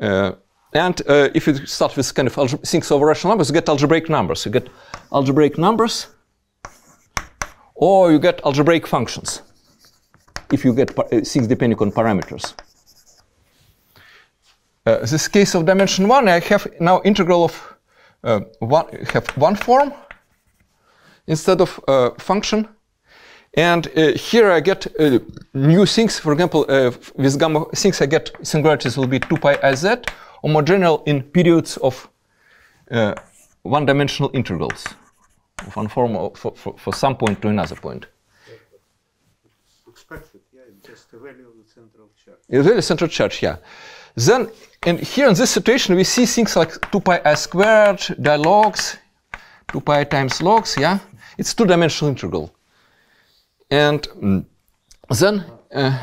Uh, and uh, if you start with kind of things over rational numbers, you get algebraic numbers. You get algebraic numbers, or you get algebraic functions, if you get things depending on parameters. Uh, this case of dimension one, I have now integral of uh, one, have one form instead of uh, function. And uh, here I get uh, new things. For example, uh, with gamma things I get singularities will be two pi iz, or more general in periods of uh, one-dimensional integrals of one form for, for, for some point to another point. Expected, yeah. just the value of the center of charge. The value of center charge, yeah. Then, and here in this situation, we see things like two pi I squared, the logs, two pi times logs, yeah. It's two-dimensional integral. And mm, then, uh,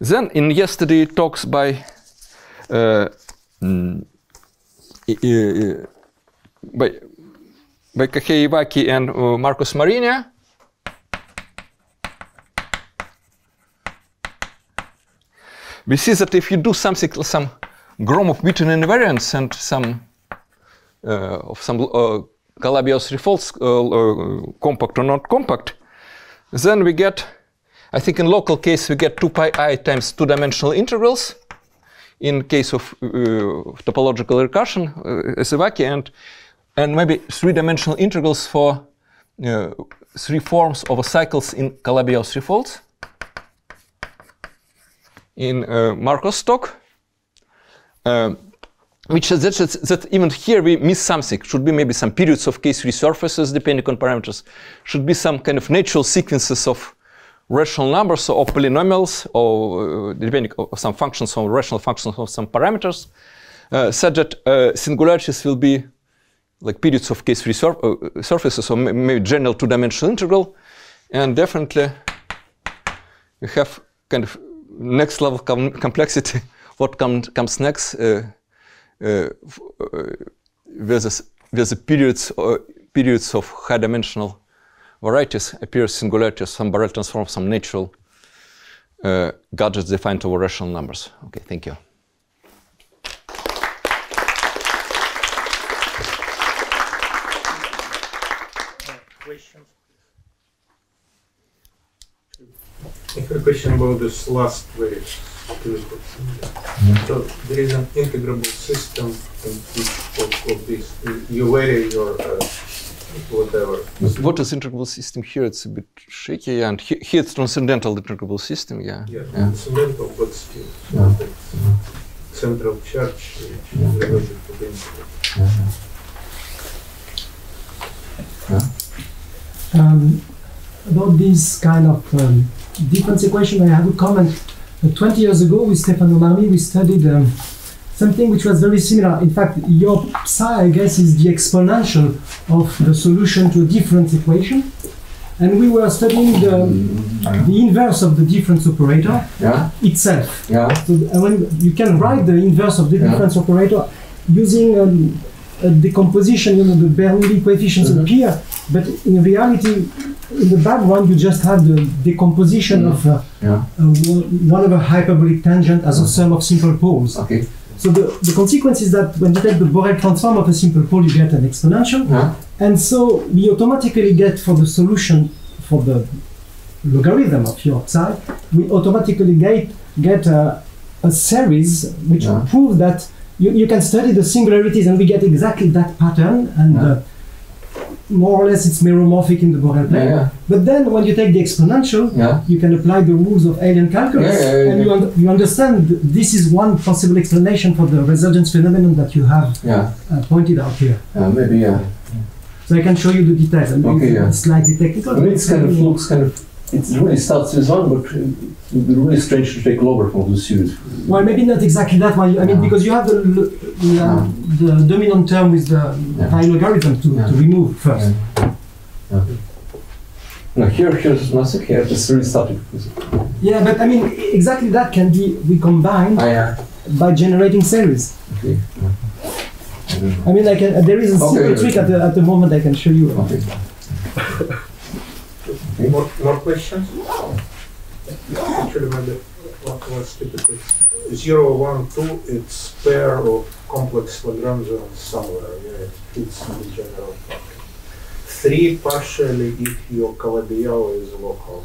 then in yesterday talks by uh, mm, uh, by by Kahei Iwaki and uh, Marcos Marinia. We see that if you do something, some Gromov-Witten invariance and some uh, of some uh, Calabi-Yau three-folds uh, uh, compact or not compact, then we get, I think in local case we get two pi I times two-dimensional integrals in case of uh, topological recursion uh, as Iwaki, and and maybe three-dimensional integrals for uh, three forms over cycles in Calabi-Yau three-folds. In uh, Marcos talk, uh, which suggests that even here we miss something. Should be maybe some periods of K three surfaces depending on parameters. Should be some kind of natural sequences of rational numbers or polynomials, or uh, depending on some functions, or rational functions of some parameters, uh, such that uh, singularities will be like periods of K three sur uh, surfaces, or maybe general two-dimensional integral, and definitely we have kind of next level com complexity, what com comes next, uh, uh, versus, versus periods, uh, periods of high-dimensional varieties, appears singularities, some Borel transforms, some natural uh, gadgets defined over rational numbers. Okay, thank you. Questions? I have a question about this last wave. Mm-hmm. So there is an integrable system in which of, of this you vary your uh, whatever. What is integrable system here? It's a bit shaky, yeah. And he, here it's transcendental integrable system, yeah. Yeah, yeah. Transcendental, but still yeah. Yeah. Mm-hmm. Central charge, which yeah. Is related to the integral. Mm-hmm. Yeah. Um, about this kind of um, difference equation, I have a comment. Uh, twenty years ago with Stefano Olarmi, we studied um, something which was very similar. In fact, your psi, I guess, is the exponential of the solution to a difference equation. And we were studying the, the inverse of the difference operator yeah. itself. Yeah. So when you can write the inverse of the yeah. difference operator using um, a decomposition, you know, the Bernoulli coefficients mm-hmm. appear, but in reality, in the background, you just have the decomposition mm. of uh, yeah. uh, one of a hyperbolic tangent as a sum of simple poles. Okay. So the, the consequence is that when you take the Borel transform of a simple pole, you get an exponential. Yeah. And so we automatically get for the solution, for the logarithm of your psi, we automatically get, get a, a series which yeah. proves that you, you can study the singularities and we get exactly that pattern. And. Yeah. Uh, more or less it's meromorphic in the Borel plane. Yeah, yeah. But then when you take the exponential, yeah. you can apply the rules of alien calculus, yeah, yeah, yeah, and yeah. you, un you understand th this is one possible explanation for the resurgence phenomenon that you have yeah. uh, pointed out here. Uh, maybe, yeah. So I can show you the details. I mean, okay, yeah. It's slightly technical. I mean, it's kind of looks kind of, it really starts with one, but it would be really strange to take over from the series. Well, maybe not exactly that one. I mean, yeah. because you have the, the, uh, the dominant term with the pi yeah. logarithm to, yeah. to remove first. Yeah. Yeah. No, here, here's nothing. Here, just really started. Yeah, but I mean, exactly that can be recombined ah, yeah. by generating series. Okay. Yeah. I, I mean, I can, uh, there is a simple okay, trick okay. at the at the moment I can show you. Okay. More, more questions? I don't remember what was typically. zero, one, two, it's pair of complex Lagrangians somewhere, yeah, it fits in the general pattern. three partially if your Calabi-Yau is local,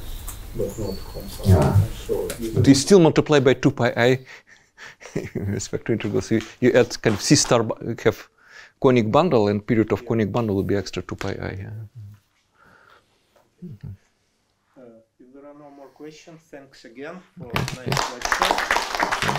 but not constant. Yeah. So but you still multiply by two pi I in respect to integrals. You, you add kind of C star, have conic bundle, and period of conic bundle will be extra two pi I. Yeah. Mm-hmm. Uh, if there are no more questions, thanks again for a nice lecture.